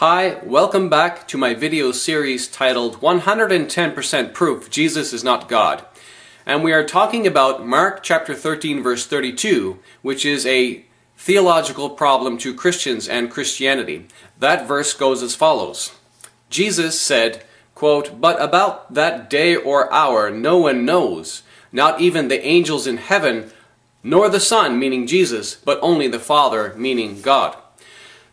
Hi, welcome back to my video series titled 110% Proof Jesus is Not God. And we are talking about Mark chapter 13 verse 32, which is a theological problem to Christians and Christianity. That verse goes as follows. Jesus said, quote, "But about that day or hour no one knows, not even the angels in heaven, nor the Son," meaning Jesus, "but only the Father," meaning God."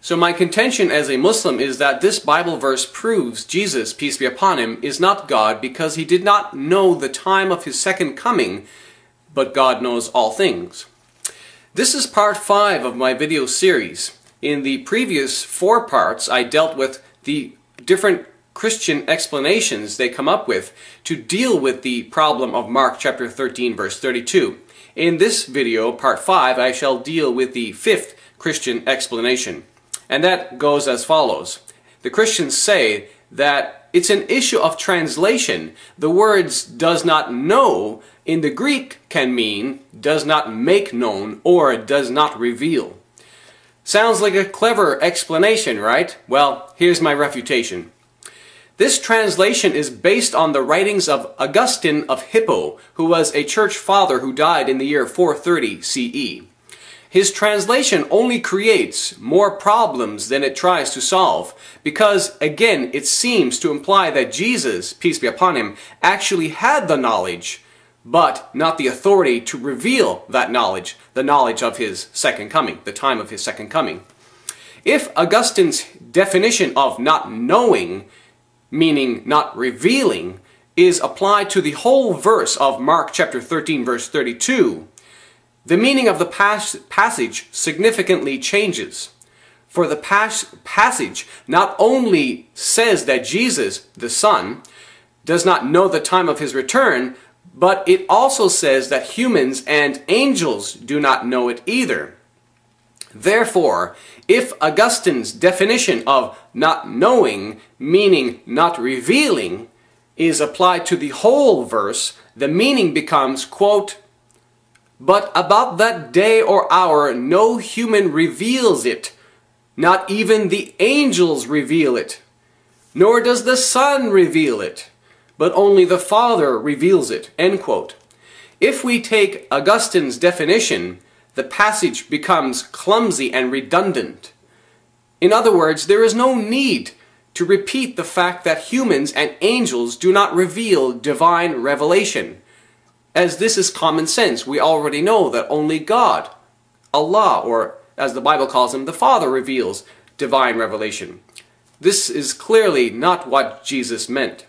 So my contention as a Muslim is that this Bible verse proves Jesus, peace be upon him, is not God because he did not know the time of his second coming, but God knows all things. This is part 5 of my video series. In the previous 4 parts, I dealt with the different Christian explanations they come up with to deal with the problem of Mark chapter 13 verse 32. In this video, part 5, I shall deal with the 5th Christian explanation. And that goes as follows. The Christians say that it's an issue of translation. The words "does not know" in the Greek can mean "does not make known" or "does not reveal." Sounds like a clever explanation, right? Well, here's my refutation. This translation is based on the writings of Augustine of Hippo, who was a church father who died in the year 430 CE. His translation only creates more problems than it tries to solve, because, again, it seems to imply that Jesus, peace be upon him, actually had the knowledge, but not the authority to reveal that knowledge, the knowledge of his second coming, the time of his second coming. If Augustine's definition of not knowing, meaning not revealing, is applied to the whole verse of Mark chapter 13, verse 32, the meaning of the passage significantly changes. For the passage not only says that Jesus, the Son, does not know the time of his return, but it also says that humans and angels do not know it either. Therefore, if Augustine's definition of not knowing, meaning not revealing, is applied to the whole verse, the meaning becomes, quote, "But about that day or hour no human reveals it, not even the angels reveal it, nor does the Son reveal it, but only the Father reveals it," end quote. If we take Augustine's definition, the passage becomes clumsy and redundant. In other words, there is no need to repeat the fact that humans and angels do not reveal divine revelation, as this is common sense. We already know that only God, Allah, or as the Bible calls him, the Father, reveals divine revelation. This is clearly not what Jesus meant.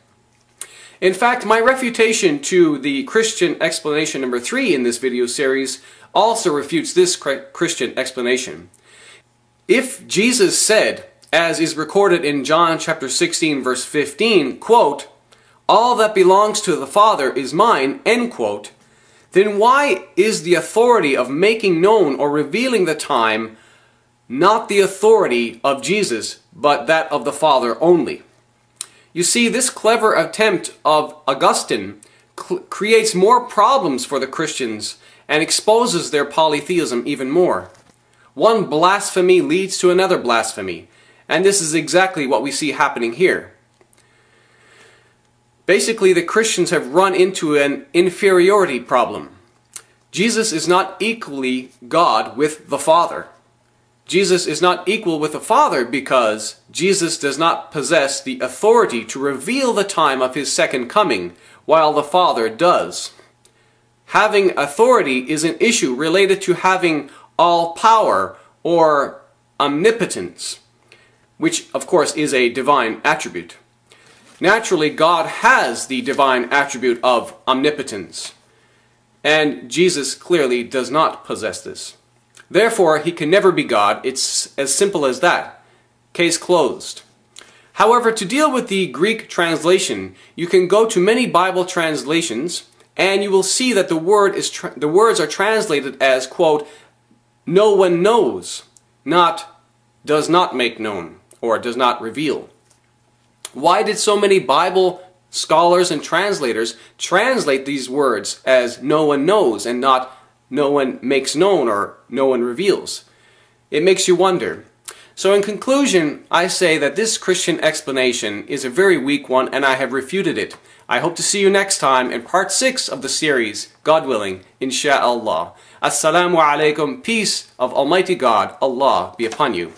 In fact, my refutation to the Christian explanation number 3 in this video series also refutes this Christian explanation. If Jesus said, as is recorded in John chapter 16 verse 15, quote, "All that belongs to the Father is mine," end quote, then why is the authority of making known or revealing the time not the authority of Jesus, but that of the Father only? You see, this clever attempt of Augustine creates more problems for the Christians and exposes their polytheism even more. One blasphemy leads to another blasphemy, and this is exactly what we see happening here. Basically, the Christians have run into an inferiority problem. Jesus is not equally God with the Father. Jesus is not equal with the Father because Jesus does not possess the authority to reveal the time of his second coming, while the Father does. Having authority is an issue related to having all power or omnipotence, which of course is a divine attribute. Naturally, God has the divine attribute of omnipotence, and Jesus clearly does not possess this. Therefore, he can never be God. It's as simple as that. Case closed. However, to deal with the Greek translation, you can go to many Bible translations, and you will see that the words are translated as, quote, "no one knows," not "does not make known" or "does not reveal." Why did so many Bible scholars and translators translate these words as "no one knows" and not "no one makes known" or "no one reveals"? It makes you wonder. So in conclusion, I say that this Christian explanation is a very weak one, and I have refuted it. I hope to see you next time in part 6 of the series, God willing, insha'Allah. Assalamu alaikum, peace of Almighty God, Allah be upon you.